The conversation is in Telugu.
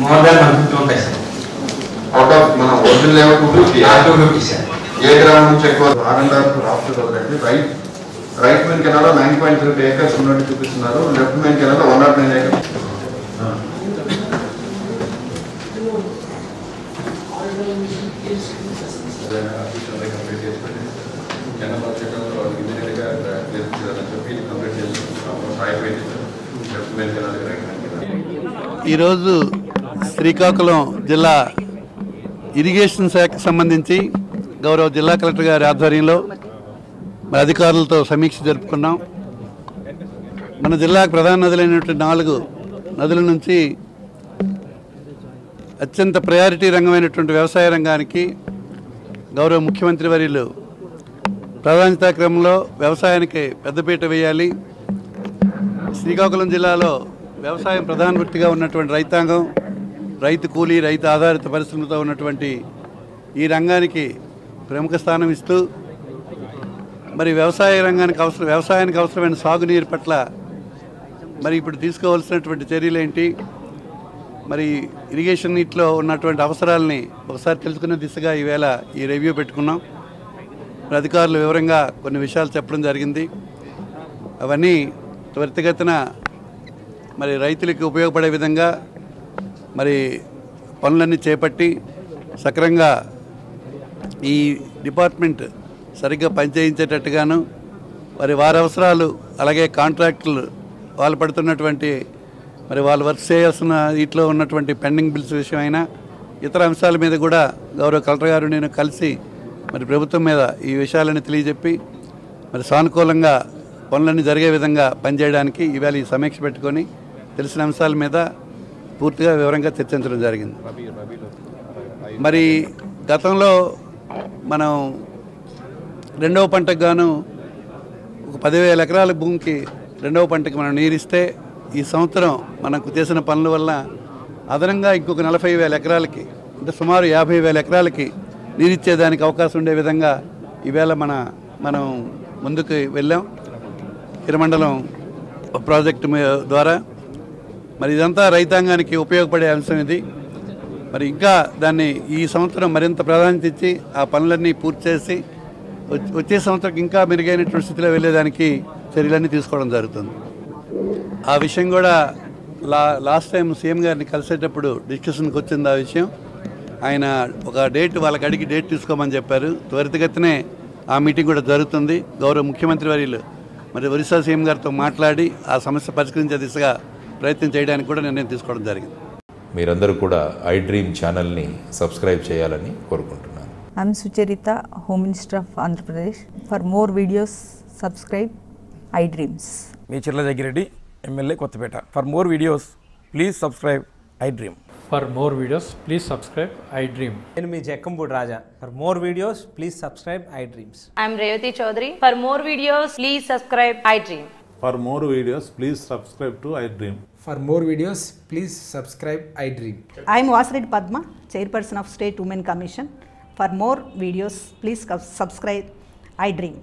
More than 150 out of now, original level 250, I 250 sir. 8 round check was R&R after that. Right main canal 9.3 acres, 102 pisnaro. Left main canal 109 acres. Srikakulam జిల్లా ఇరిగేషన్ శాఖకు సంబంధించి గౌరవ జిల్లా కలెక్టర్ గారి ఆధ్వర్యంలో మన అధికారులతో సమీక్ష జరుపుకున్నాం. మన జిల్లాకు ప్రధాన నదులైనటువంటి 4 నదుల నుంచి అత్యంత ప్రయారిటీ రంగమైనటువంటి వ్యవసాయ రంగానికి గౌరవ ముఖ్యమంత్రి వర్యులు ప్రాధాన్యతా క్రమంలో వ్యవసాయానికి పెద్దపీట వేయాలి. శ్రీకాకుళం జిల్లాలో వ్యవసాయం ప్రధాన వృత్తిగా ఉన్నటువంటి రైతాంగం, రైతు కూలీ, రైతు ఆధారిత పరిశ్రమతో ఉన్నటువంటి ఈ రంగానికి ప్రముఖ స్థానం ఇస్తూ మరి వ్యవసాయానికి అవసరమైన సాగునీరు పట్ల మరి ఇప్పుడు తీసుకోవాల్సినటువంటి చర్యలేంటి, మరి ఇరిగేషన్ నీటిలో ఉన్నటువంటి అవసరాలని ఒకసారి తెలుసుకునే దిశగా ఈవేళ ఈ రివ్యూ పెట్టుకున్నాం. అధికారులు వివరంగా కొన్ని విషయాలు చెప్పడం జరిగింది. అవన్నీ త్వరితగతిన మరి రైతులకు ఉపయోగపడే విధంగా మరి పనులన్నీ చేపట్టి సక్రమంగా ఈ డిపార్ట్మెంట్ సరిగ్గా పనిచేయించేటట్టుగాను మరి వారి అవసరాలు, అలాగే కాంట్రాక్టులు వాళ్ళు పడుతున్నటువంటి మరి వాళ్ళు వర్క్ చేయాల్సిన వీటిలో ఉన్నటువంటి పెండింగ్ బిల్స్ విషయమైనా ఇతర అంశాల మీద కూడా గౌరవ కలెక్టర్ గారు నేను కలిసి మరి ప్రభుత్వం మీద ఈ విషయాలను తెలియజెప్పి మరి సానుకూలంగా పనులన్నీ జరిగే విధంగా పనిచేయడానికి ఈవేళ ఈ సమీక్ష పెట్టుకొని తెలిసిన అంశాల మీద పూర్తిగా వివరంగా చర్చించడం జరిగింది. మరి గతంలో మనం రెండవ పంటకు గాను ఒక 10,000 ఎకరాల భూమికి రెండవ పంటకి మనం నీరిస్తే ఈ సంవత్సరం మనకు చేసిన పనుల వల్ల అదనంగా ఇంకొక 40,000 ఎకరాలకి అంటే సుమారు 50,000 ఎకరాలకి నీరిచ్చేదానికి అవకాశం ఉండే విధంగా ఈవేళ మనం ముందుకు వెళ్ళాం కిరమండలం ప్రాజెక్టు ద్వారా. మరి ఇదంతా రైతాంగానికి ఉపయోగపడే అంశం ఇది. మరి ఇంకా దాన్ని ఈ సంవత్సరం మరింత ప్రాధాన్యత ఇచ్చి ఆ పనులన్నీ పూర్తి చేసి వచ్చే సంవత్సరం ఇంకా మెరుగైనటువంటి స్థితిలో వెళ్ళేదానికి చర్యలన్నీ తీసుకోవడం జరుగుతుంది. ఆ విషయం కూడా లాస్ట్ టైం సీఎం గారిని కలిసేటప్పుడు డిస్కషన్కి వచ్చింది. ఆ విషయం ఆయన ఒక డేట్ వాళ్ళకి అడిగి డేట్ తీసుకోమని చెప్పారు. త్వరితగతినే ఆ మీటింగ్ కూడా జరుగుతుంది. గౌరవ ముఖ్యమంత్రి వర్యులు మరి ఒరిస్సా సీఎం గారితో మాట్లాడి ఆ సమస్య పరిష్కరించే దిశగా ప్రయత్నం చేయడానికి కూడా నిర్ణయం తీసుకోవడం జరిగింది. మీరందరూ కూడా ఐ డ్రీమ్ ఛానల్ని సబ్స్క్రైబ్ చేయాలని కోరుకుంటున్నాను. I'm Sucharita, home minister of Andhra Pradesh. For more videos subscribe I dreams. మీ Chirla Jaggireddy, MLA, Kothapeta. For more videos please subscribe I dream. For more videos please subscribe I dream. నేను మీ Jakkampudi Raja. For more videos please subscribe I dreams. I'm Revathi Chowdary. For more videos please subscribe I dream. For more videos, please subscribe to iDream. For more videos, please subscribe iDream. I am Vasireddy Padma, Chairperson of State Women Commission. For more videos, please subscribe iDream.